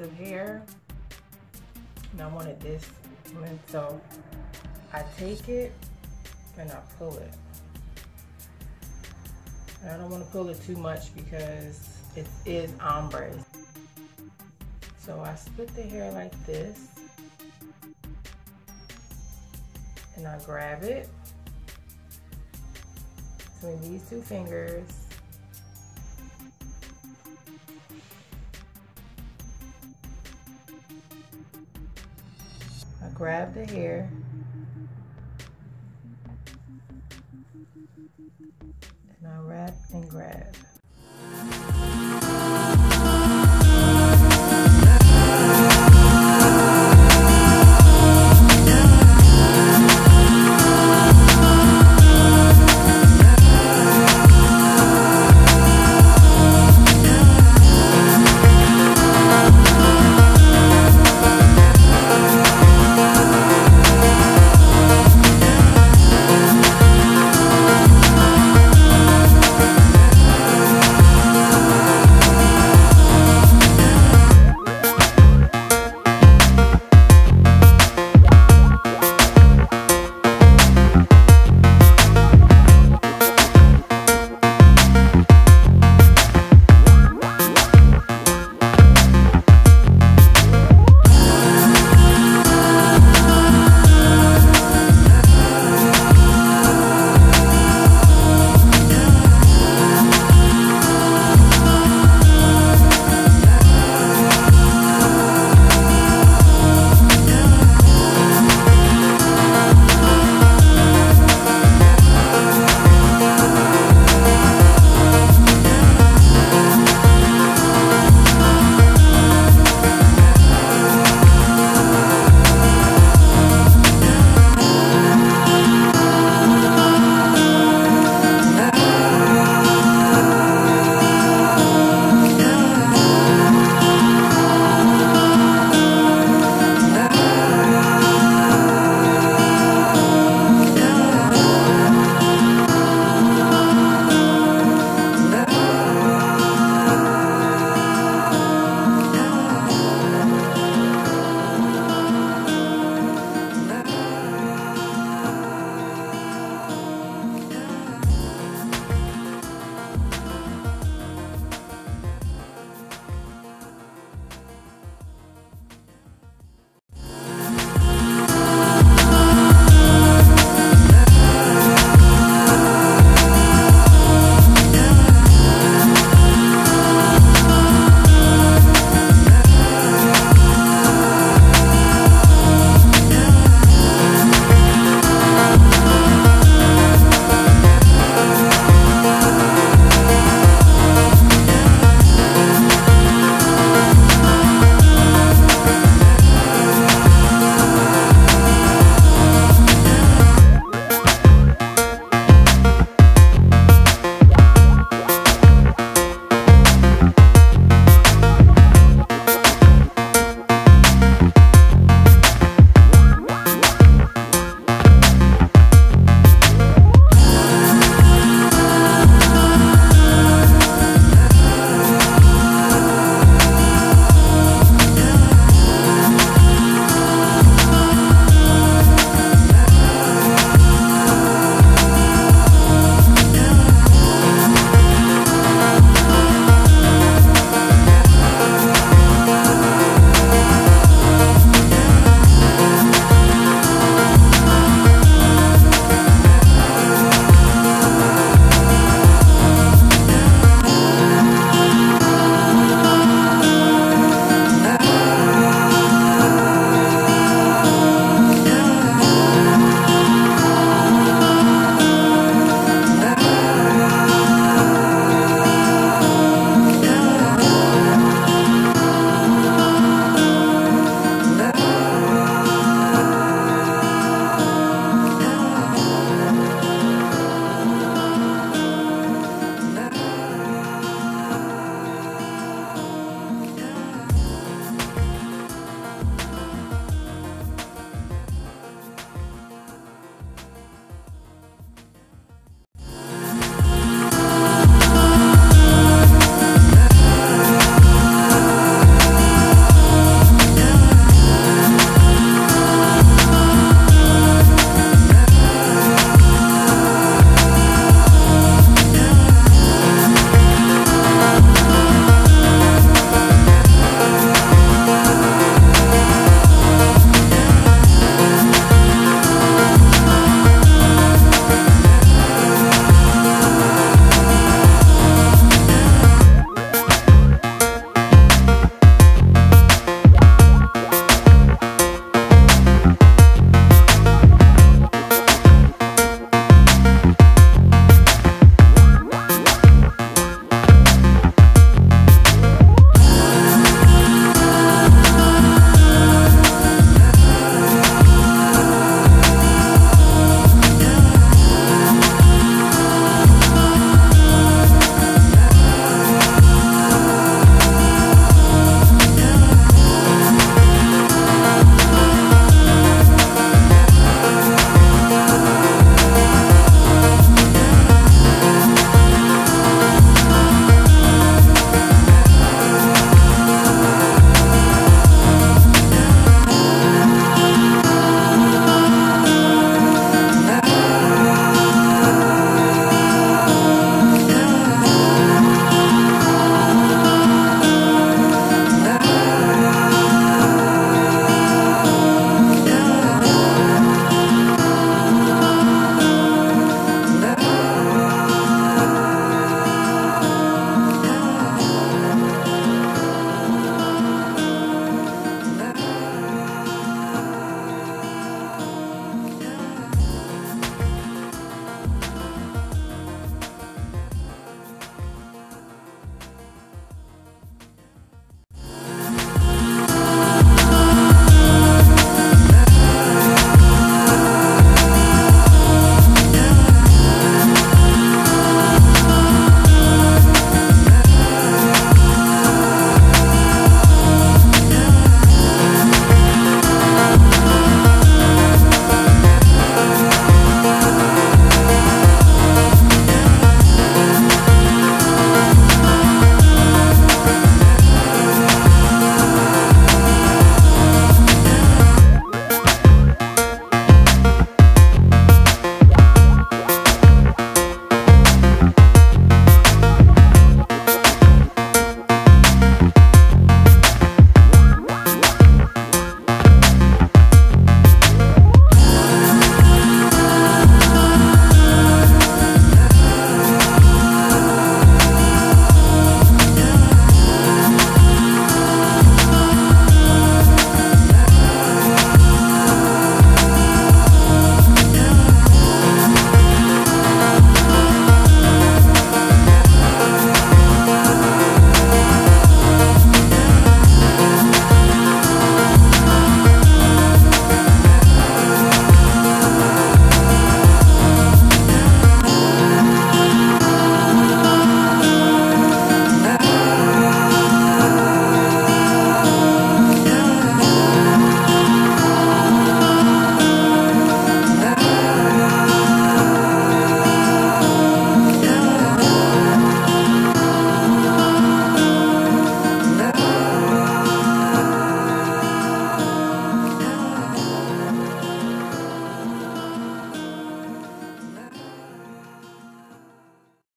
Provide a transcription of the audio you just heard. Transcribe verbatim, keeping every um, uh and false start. length of hair, and I wanted this length, so I take it and I pull it. And I don't want to pull it too much because it is ombre. So I split the hair like this, and I grab it between these two fingers, I grab the hair, and I wrap and grab.